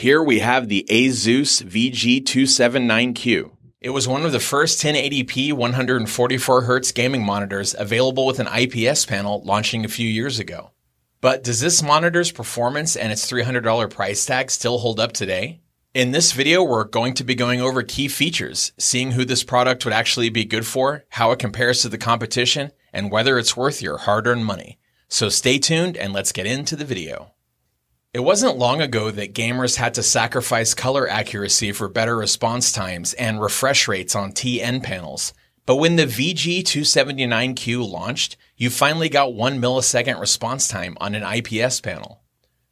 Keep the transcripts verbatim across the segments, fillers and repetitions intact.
Here we have the ASUS V G two seven nine Q. It was one of the first ten eighty p one forty-four hertz gaming monitors available with an I P S panel launching a few years ago. But does this monitor's performance and its three hundred dollar price tag still hold up today? In this video, we're going to be going over key features, seeing who this product would actually be good for, how it compares to the competition, and whether it's worth your hard-earned money. So stay tuned and let's get into the video. It wasn't long ago that gamers had to sacrifice color accuracy for better response times and refresh rates on T N panels. But when the V G two seventy-nine Q launched, you finally got one millisecond response time on an I P S panel.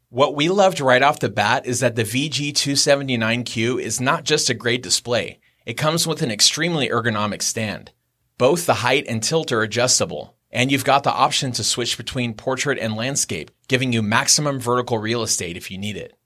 What we loved right off the bat is that the V G two seventy-nine Q is not just a great display. It comes with an extremely ergonomic stand. Both the height and tilt are adjustable. And you've got the option to switch between portrait and landscape, giving you maximum vertical real estate if you need it.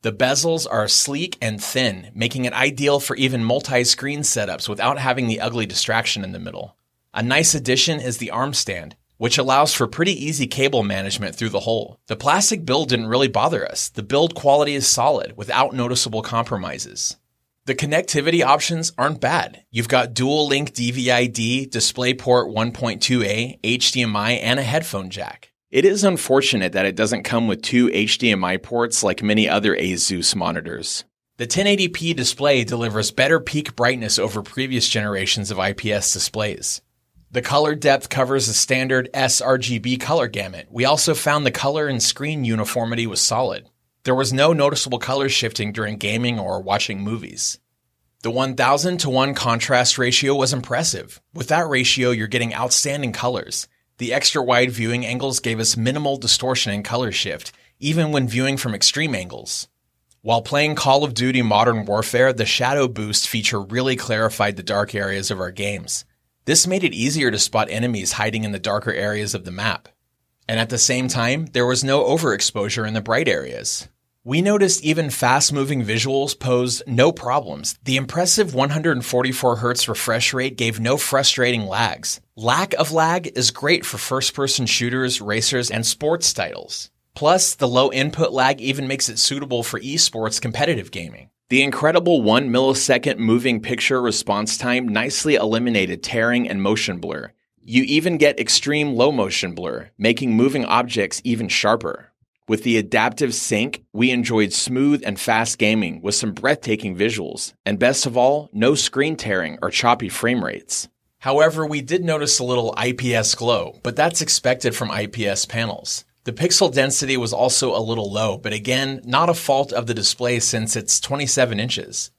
The bezels are sleek and thin, making it ideal for even multi-screen setups without having the ugly distraction in the middle. A nice addition is the arm stand, which allows for pretty easy cable management through the hole. The plastic build didn't really bother us. The build quality is solid, without noticeable compromises. The connectivity options aren't bad. You've got dual-link D V I D, DisplayPort one point two A, H D M I, and a headphone jack. It is unfortunate that it doesn't come with two H D M I ports like many other ASUS monitors. The ten eighty p display delivers better peak brightness over previous generations of I P S displays. The color depth covers the standard s R G B color gamut. We also found the color and screen uniformity was solid. There was no noticeable color shifting during gaming or watching movies. The one thousand to one contrast ratio was impressive. With that ratio, you're getting outstanding colors. The extra wide viewing angles gave us minimal distortion and color shift, even when viewing from extreme angles. While playing Call of Duty Modern Warfare, the Shadow Boost feature really clarified the dark areas of our games. This made it easier to spot enemies hiding in the darker areas of the map. And at the same time, there was no overexposure in the bright areas. We noticed even fast-moving visuals posed no problems. The impressive one forty-four hertz refresh rate gave no frustrating lags. Lack of lag is great for first-person shooters, racers, and sports titles. Plus, the low input lag even makes it suitable for esports competitive gaming. The incredible one millisecond moving picture response time nicely eliminated tearing and motion blur. You even get extreme low motion blur, making moving objects even sharper. With the adaptive sync, we enjoyed smooth and fast gaming with some breathtaking visuals, and best of all, no screen tearing or choppy frame rates. However, we did notice a little I P S glow, but that's expected from I P S panels. The pixel density was also a little low, but again, not a fault of the display since it's twenty-seven inches.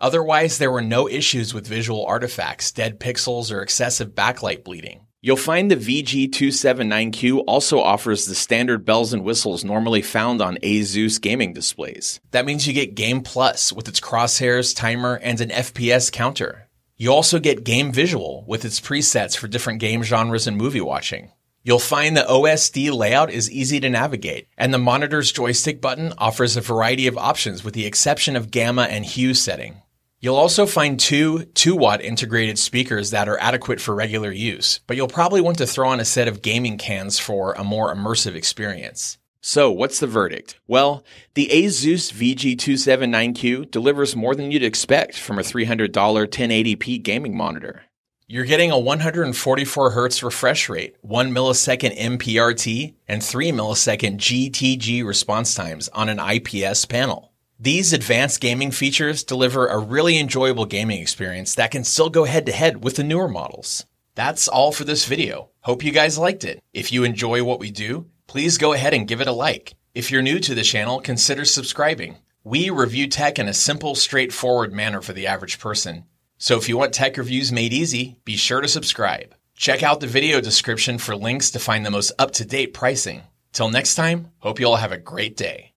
Otherwise, there were no issues with visual artifacts, dead pixels, or excessive backlight bleeding. You'll find the V G two seventy-nine Q also offers the standard bells and whistles normally found on ASUS gaming displays. That means you get Game Plus with its crosshairs, timer, and an F P S counter. You also get Game Visual with its presets for different game genres and movie watching. You'll find the O S D layout is easy to navigate, and the monitor's joystick button offers a variety of options with the exception of gamma and hue setting. You'll also find two two watt integrated speakers that are adequate for regular use, but you'll probably want to throw on a set of gaming cans for a more immersive experience. So what's the verdict? Well, the ASUS V G two seventy-nine Q delivers more than you'd expect from a three hundred dollar ten eighty p gaming monitor. You're getting a one forty-four hertz refresh rate, one millisecond M P R T, and three millisecond G T G response times on an I P S panel. These advanced gaming features deliver a really enjoyable gaming experience that can still go head-to-head with the newer models. That's all for this video. Hope you guys liked it. If you enjoy what we do, please go ahead and give it a like. If you're new to the channel, consider subscribing. We review tech in a simple, straightforward manner for the average person. So if you want tech reviews made easy, be sure to subscribe. Check out the video description for links to find the most up-to-date pricing. Till next time, hope you all have a great day.